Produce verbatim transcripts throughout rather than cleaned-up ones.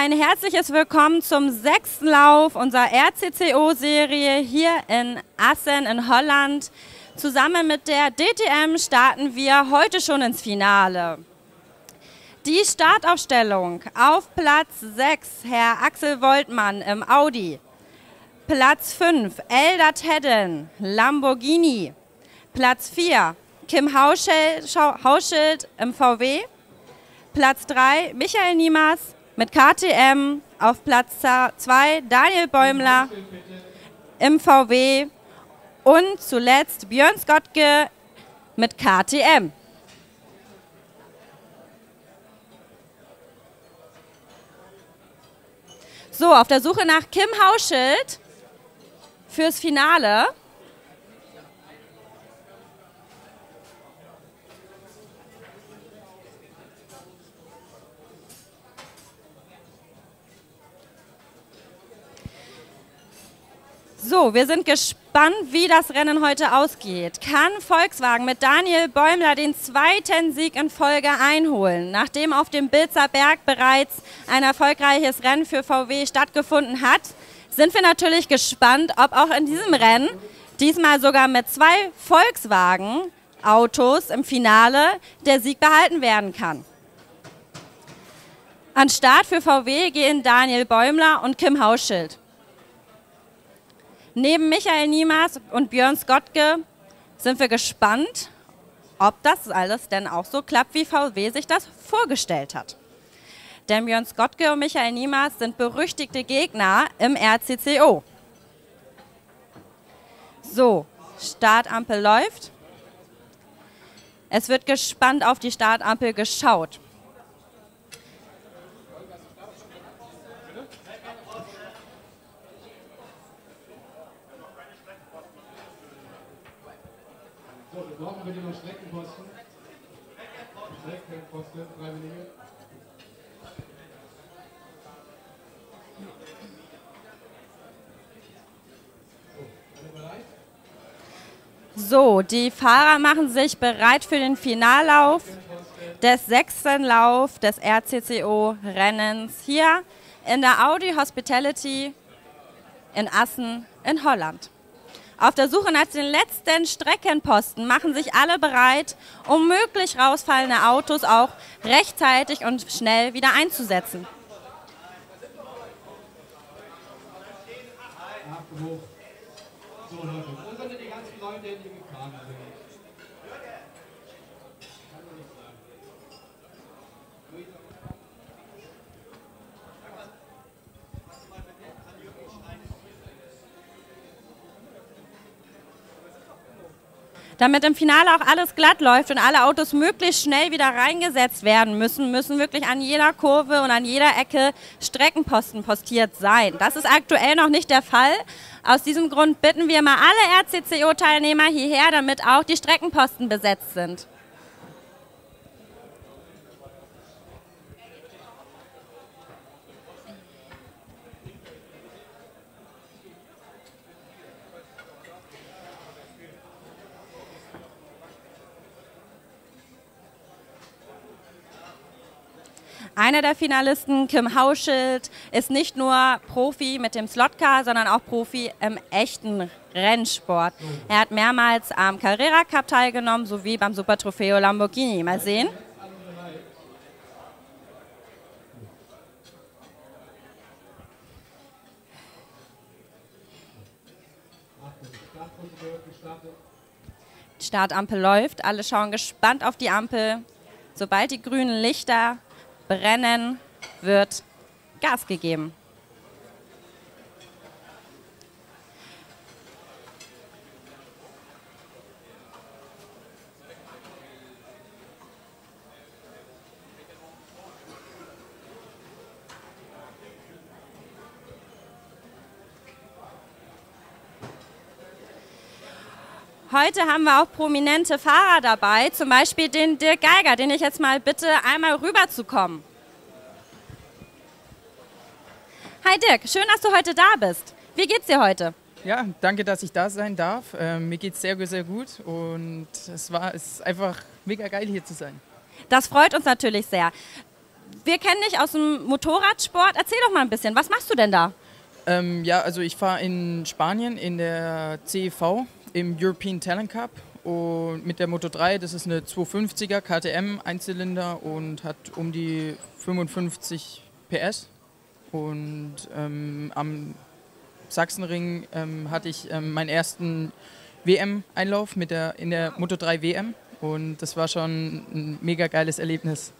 ein herzliches Willkommen zum sechsten Lauf unserer R C C O-Serie hier in Assen in Holland. Zusammen mit der D T M starten wir heute schon ins Finale. Die Startaufstellung: auf Platz sechs Herr Axel Woltmann im Audi, Platz fünf Eldert Hedden, Lamborghini, Platz vier Kim Hauschild im V W, Platz drei Michael Niemas mit K T M, auf Platz zwei Daniel Bäumler im V W und zuletzt Björn Skottke mit K T M. So, auf der Suche nach Kim Hauschild fürs Finale. So, wir sind gespannt, wie das Rennen heute ausgeht. Kann Volkswagen mit Daniel Bäumler den zweiten Sieg in Folge einholen, nachdem auf dem Bilster Berg bereits ein erfolgreiches Rennen für V W stattgefunden hat? Sind wir natürlich gespannt, ob auch in diesem Rennen, diesmal sogar mit zwei Volkswagen-Autos im Finale, der Sieg behalten werden kann. An Start für V W gehen Daniel Bäumler und Kim Hauschild. Neben Michael Niemas und Björn Skottke sind wir gespannt, ob das alles denn auch so klappt, wie V W sich das vorgestellt hat. Denn Björn Skottke und Michael Niemas sind berüchtigte Gegner im R C C O. So, Startampel läuft. Es wird gespannt auf die Startampel geschaut. Brauchen wir die noch Streckenposten? Streckenposten, Freiwillige. So, die Fahrer machen sich bereit für den Finallauf des sechsten Lauf des R C C O-Rennens hier in der Audi Hospitality in Assen in Holland. Auf der Suche nach den letzten Streckenposten machen sich alle bereit, um möglich rausfallende Autos auch rechtzeitig und schnell wieder einzusetzen. Damit im Finale auch alles glatt läuft und alle Autos möglichst schnell wieder reingesetzt werden müssen, müssen wirklich an jeder Kurve und an jeder Ecke Streckenposten postiert sein. Das ist aktuell noch nicht der Fall. Aus diesem Grund bitten wir mal alle R C C O-Teilnehmer hierher, damit auch die Streckenposten besetzt sind. Einer der Finalisten, Kim Hauschild, ist nicht nur Profi mit dem Slotcar, sondern auch Profi im echten Rennsport. Er hat mehrmals am Carrera Cup teilgenommen, sowie beim Super Trofeo Lamborghini. Mal sehen. Die Startampel läuft, alle schauen gespannt auf die Ampel. Sobald die grünen Lichter brennen, wird Gas gegeben. Heute haben wir auch prominente Fahrer dabei, zum Beispiel den Dirk Geiger, den ich jetzt mal bitte, einmal rüberzukommen. Hi Dirk, schön, dass du heute da bist. Wie geht's dir heute? Ja, danke, dass ich da sein darf. Ähm, mir geht's sehr, sehr gut und es war, es ist einfach mega geil, hier zu sein. Das freut uns natürlich sehr. wir kennen dich aus dem Motorradsport. Erzähl doch mal ein bisschen, was machst du denn da? Ähm, ja, also ich fahre in Spanien in der C E V im European Talent Cup und mit der Moto drei, das ist eine zweihundertfünfziger K T M Einzylinder und hat um die fünfundfünfzig P S. Und ähm, am Sachsenring ähm, hatte ich ähm, meinen ersten W M-Einlauf mit der, in der Moto drei W M und das war schon ein mega geiles Erlebnis.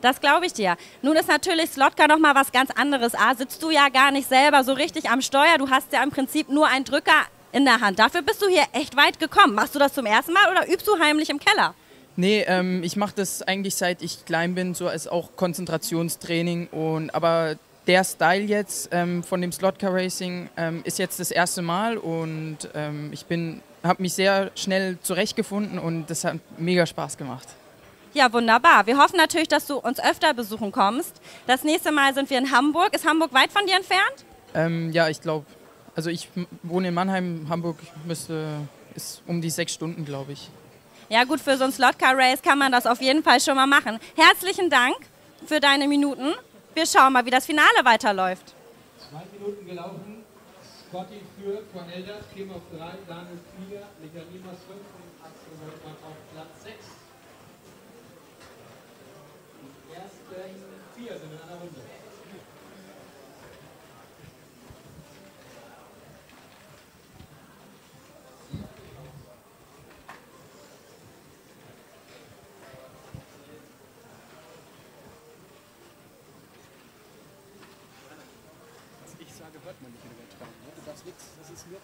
Das glaube ich dir. Nun ist natürlich Slotka noch mal was ganz anderes. A, sitzt du ja gar nicht selber so richtig am Steuer. Du hast ja im Prinzip nur einen Drücker in der Hand. Dafür bist du hier echt weit gekommen. Machst du das zum ersten Mal oder übst du heimlich im Keller? Nee, ähm, ich mache das eigentlich seit ich klein bin, so als auch Konzentrationstraining. Und, aber der Style jetzt ähm, von dem Slotka Racing ähm, ist jetzt das erste Mal und ähm, ich habe mich sehr schnell zurechtgefunden und das hat mega Spaß gemacht. Ja, wunderbar. Wir hoffen natürlich, dass du uns öfter besuchen kommst. Das nächste Mal sind wir in Hamburg. Ist Hamburg weit von dir entfernt? Ähm, ja, ich glaube. Also ich wohne in Mannheim. Hamburg müsste, ist um die sechs Stunden, glaube ich. Ja gut, für so ein Slotka-Race kann man das auf jeden Fall schon mal machen. Herzlichen Dank für deine Minuten. Wir schauen mal, wie das Finale weiterläuft. Zwei Minuten gelaufen. Skottke führt von Eldert, Kim auf drei, Daniel vier, Michael Niemas fünf und Axel Woltmann auf Platz sechs. Vier sind in einer Runde. Ich sage, hört man nicht in der Welt. Du darfst nichts. Das ist nur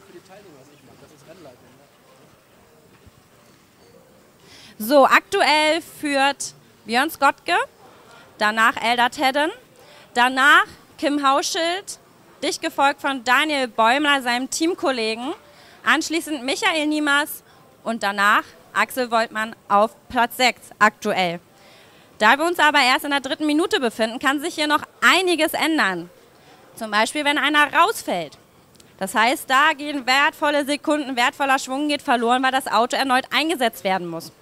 für die Teilnehmer, was ich mache. Das ist Rennleitung. Ne? So, aktuell führt Björn Skottke, danach Eldert Hedden, danach Kim Hauschild, dicht gefolgt von Daniel Bäumler, seinem Teamkollegen, anschließend Michael Niemas und danach Axel Woltmann auf Platz sechs aktuell. Da wir uns aber erst in der dritten Minute befinden, kann sich hier noch einiges ändern. Zum Beispiel, wenn einer rausfällt. Das heißt, da gehen wertvolle Sekunden, wertvoller Schwung geht verloren, weil das Auto erneut eingesetzt werden muss.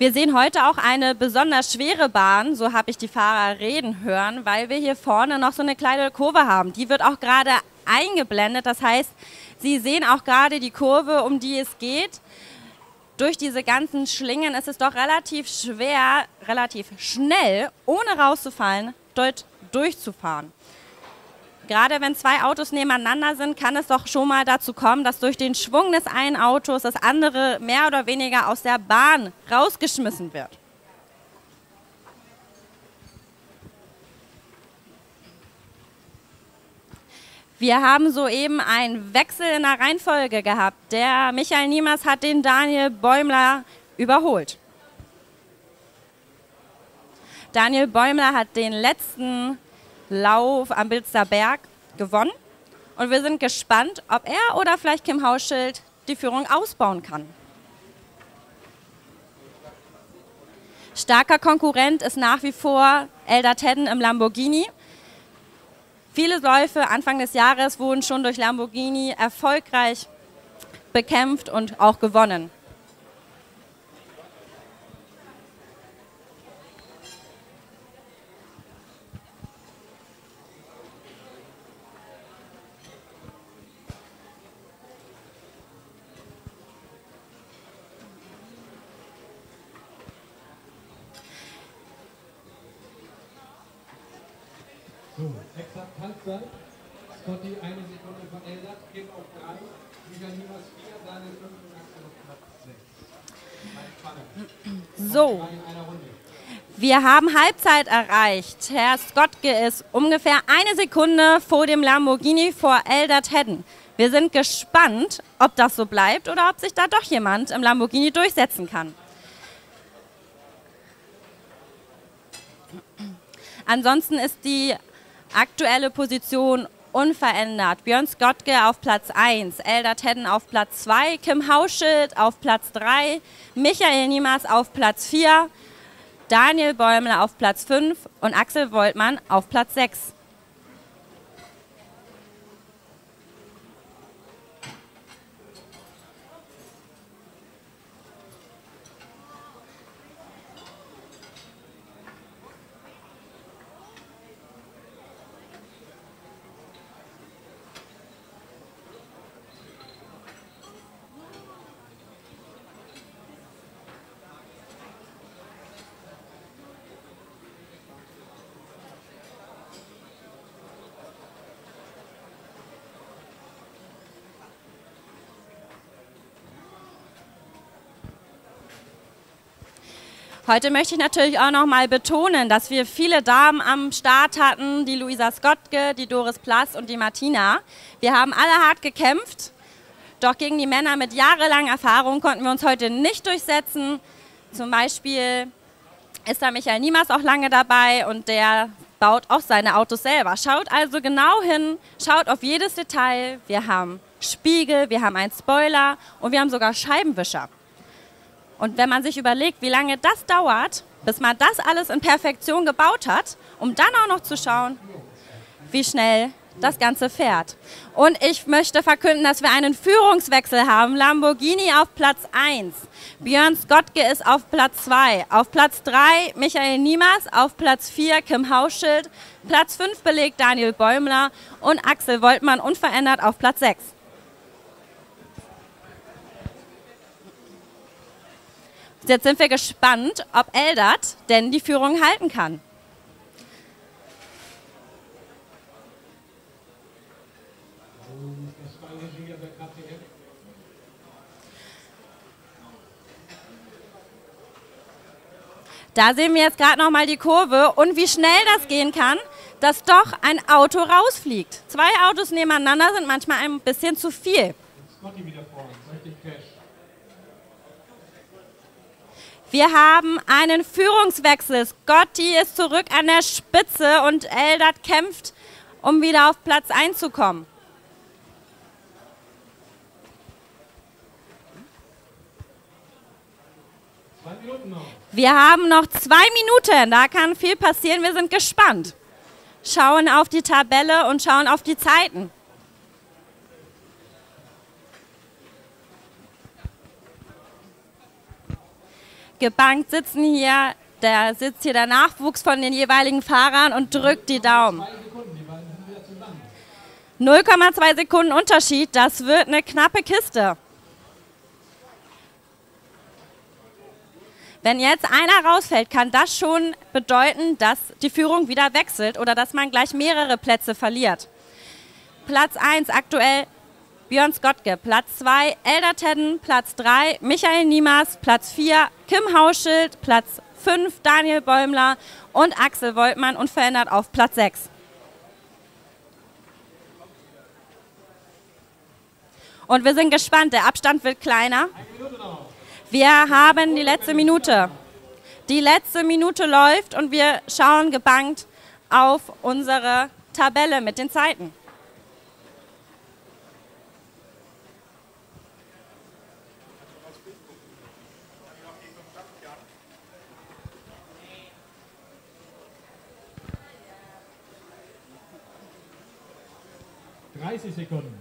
Wir sehen heute auch eine besonders schwere Bahn, so habe ich die Fahrer reden hören, weil wir hier vorne noch so eine kleine Kurve haben. Die wird auch gerade eingeblendet, das heißt, Sie sehen auch gerade die Kurve, um die es geht. Durch diese ganzen Schlingen ist es doch relativ schwer, relativ schnell, ohne rauszufallen, dort durchzufahren. Gerade wenn zwei Autos nebeneinander sind, kann es doch schon mal dazu kommen, dass durch den Schwung des einen Autos das andere mehr oder weniger aus der Bahn rausgeschmissen wird. Wir haben soeben einen Wechsel in der Reihenfolge gehabt. Der Michael Niemas hat den Daniel Bäumler überholt. Daniel Bäumler hat den letzten Lauf am Bilster Berg gewonnen und wir sind gespannt, ob er oder vielleicht Kim Hauschild die Führung ausbauen kann. Starker Konkurrent ist nach wie vor Eldert Hedden im Lamborghini. Viele Läufe Anfang des Jahres wurden schon durch Lamborghini erfolgreich bekämpft und auch gewonnen. So, exakt Halbzeit. Skottke eine Sekunde von Eldert, geht auf drei, Michael Niemas vier, Daniel fünf und Axel auf Platz sechs. So, wir haben Halbzeit erreicht. Herr Skottke ist ungefähr eine Sekunde vor dem Lamborghini vor Eldert Hedden. Wir sind gespannt, ob das so bleibt oder ob sich da doch jemand im Lamborghini durchsetzen kann. Ansonsten ist die aktuelle Position unverändert. Björn Skottke auf Platz eins, Eldert Hedden auf Platz zwei, Kim Hauschild auf Platz drei, Michael Niemas auf Platz vier, Daniel Bäumler auf Platz fünf und Axel Woltmann auf Platz sechs. Heute möchte ich natürlich auch noch mal betonen, dass wir viele Damen am Start hatten, die Luisa Skottke, die Doris Plass und die Martina. Wir haben alle hart gekämpft, doch gegen die Männer mit jahrelanger Erfahrung konnten wir uns heute nicht durchsetzen. Zum Beispiel ist da Michael Niemas auch lange dabei und der baut auch seine Autos selber. Schaut also genau hin, schaut auf jedes Detail. Wir haben Spiegel, wir haben einen Spoiler und wir haben sogar Scheibenwischer. Und wenn man sich überlegt, wie lange das dauert, bis man das alles in Perfektion gebaut hat, um dann auch noch zu schauen, wie schnell das Ganze fährt. Und ich möchte verkünden, dass wir einen Führungswechsel haben. Lamborghini auf Platz eins, Björn Skottke ist auf Platz zwei, auf Platz drei Michael Niemas, auf Platz vier Kim Hauschild, Platz fünf belegt Daniel Bäumler und Axel Woltmann unverändert auf Platz sechs. Jetzt sind wir gespannt, ob Eldert denn die Führung halten kann. Da sehen wir jetzt gerade noch mal die Kurve und wie schnell das gehen kann, dass doch ein Auto rausfliegt. Zwei Autos nebeneinander sind manchmal ein bisschen zu viel. Wir haben einen Führungswechsel. Skottke ist zurück an der Spitze und Eldert kämpft, um wieder auf Platz eins zu kommen. Zwei Minuten noch. Wir haben noch zwei Minuten, da kann viel passieren. Wir sind gespannt. Schauen auf die Tabelle und schauen auf die Zeiten. Gebankt sitzen hier, da sitzt hier der Nachwuchs von den jeweiligen Fahrern und drückt die Daumen. null Komma zwei Sekunden Unterschied, das wird eine knappe Kiste. Wenn jetzt einer rausfällt, kann das schon bedeuten, dass die Führung wieder wechselt oder dass man gleich mehrere Plätze verliert. Platz eins aktuell Björn Skottke, Platz zwei, Eldert Hedden, Platz drei, Michael Niemas, Platz vier, Kim Hauschild, Platz fünf, Daniel Bäumler und Axel Woltmann unverändert auf Platz sechs. Und wir sind gespannt, der Abstand wird kleiner. Wir haben die letzte Minute. Die letzte Minute läuft und wir schauen gebannt auf unsere Tabelle mit den Zeiten. dreißig Sekunden.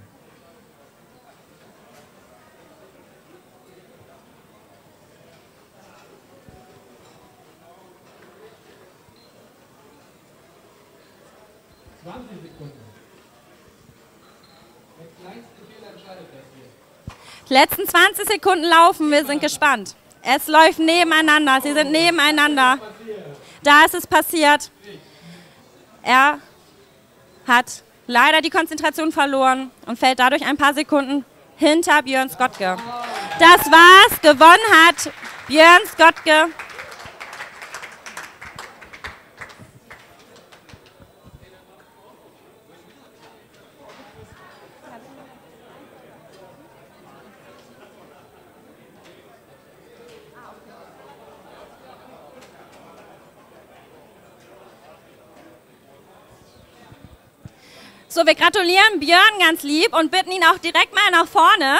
zwanzig Sekunden. Der kleinste Fehler entscheidet das hier. Die letzten zwanzig Sekunden laufen, wir sind gespannt. Es läuft nebeneinander, sie sind nebeneinander. Da ist es passiert. Er hat leider die Konzentration verloren und fällt dadurch ein paar Sekunden hinter Björn Skottke. Das war's, gewonnen hat Björn Skottke. So, wir gratulieren Björn ganz lieb und bitten ihn auch direkt mal nach vorne.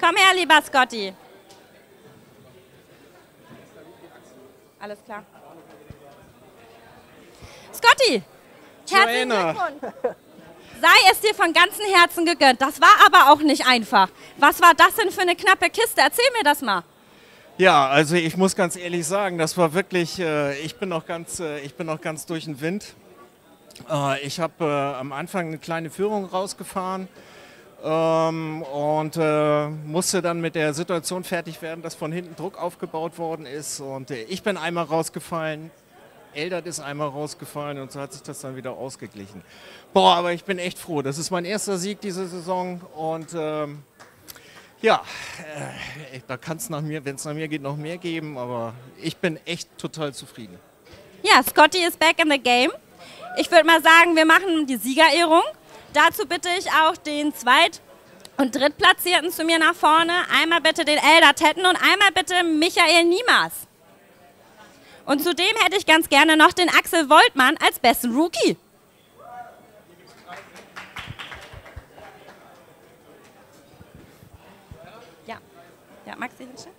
Komm her, lieber Skotti. Alles klar. Skotti, herzlichen Glückwunsch. Sei es dir von ganzem Herzen gegönnt. Das war aber auch nicht einfach. Was war das denn für eine knappe Kiste? Erzähl mir das mal. Ja, also ich muss ganz ehrlich sagen, das war wirklich, äh, ich bin noch ganz, äh, ich bin noch ganz durch den Wind. Äh, ich habe äh, am Anfang eine kleine Führung rausgefahren. Ähm, und äh, musste dann mit der Situation fertig werden, dass von hinten Druck aufgebaut worden ist und äh, ich bin einmal rausgefallen, Eldert ist einmal rausgefallen und so hat sich das dann wieder ausgeglichen. Boah, aber ich bin echt froh, das ist mein erster Sieg diese Saison und ähm, ja, äh, da kann es nach mir, wenn es nach mir geht, noch mehr geben, aber ich bin echt total zufrieden. Ja, Skotti ist back in the game. Ich würde mal sagen, wir machen die Siegerehrung. Dazu bitte ich auch den Zweit- und Drittplatzierten zu mir nach vorne. Einmal bitte den Eldert Hedden und einmal bitte Michael Niemas. Und zudem hätte ich ganz gerne noch den Axel Woltmann als besten Rookie. Ja, ja, magst du dich hinstellen?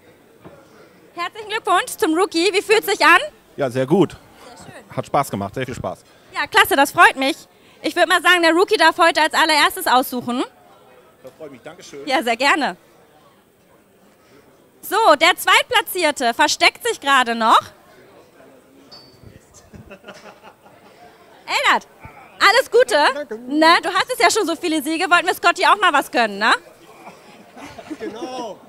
Herzlichen Glückwunsch zum Rookie. Wie fühlt es sich an? Ja, sehr gut. Sehr schön. Hat Spaß gemacht, sehr viel Spaß. Ja, klasse, das freut mich. Ich würde mal sagen, der Rookie darf heute als allererstes aussuchen. Das freut mich, danke schön. Ja, sehr gerne. So, der Zweitplatzierte versteckt sich gerade noch. Eldert, alles Gute. Na, du hast es ja schon so viele Siege, wollten wir Skotti auch mal was gönnen, ne? Genau.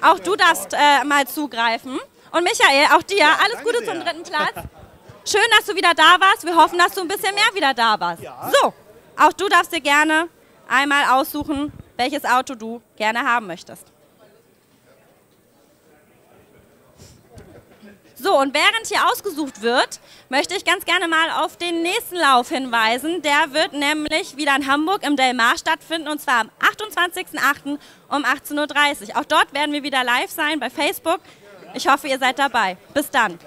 Auch du darfst äh, mal zugreifen. Und Michael, auch dir, ja, alles Gute sehr. Zum dritten Platz. Schön, dass du wieder da warst. Wir hoffen, dass du ein bisschen mehr wieder da warst. Ja. So, auch du darfst dir gerne einmal aussuchen, welches Auto du gerne haben möchtest. So, und während hier ausgesucht wird, möchte ich ganz gerne mal auf den nächsten Lauf hinweisen. Der wird nämlich wieder in Hamburg im Delmar stattfinden, und zwar am achtundzwanzigsten achten um achtzehn Uhr dreißig. Auch dort werden wir wieder live sein bei Facebook. Ich hoffe, ihr seid dabei. Bis dann.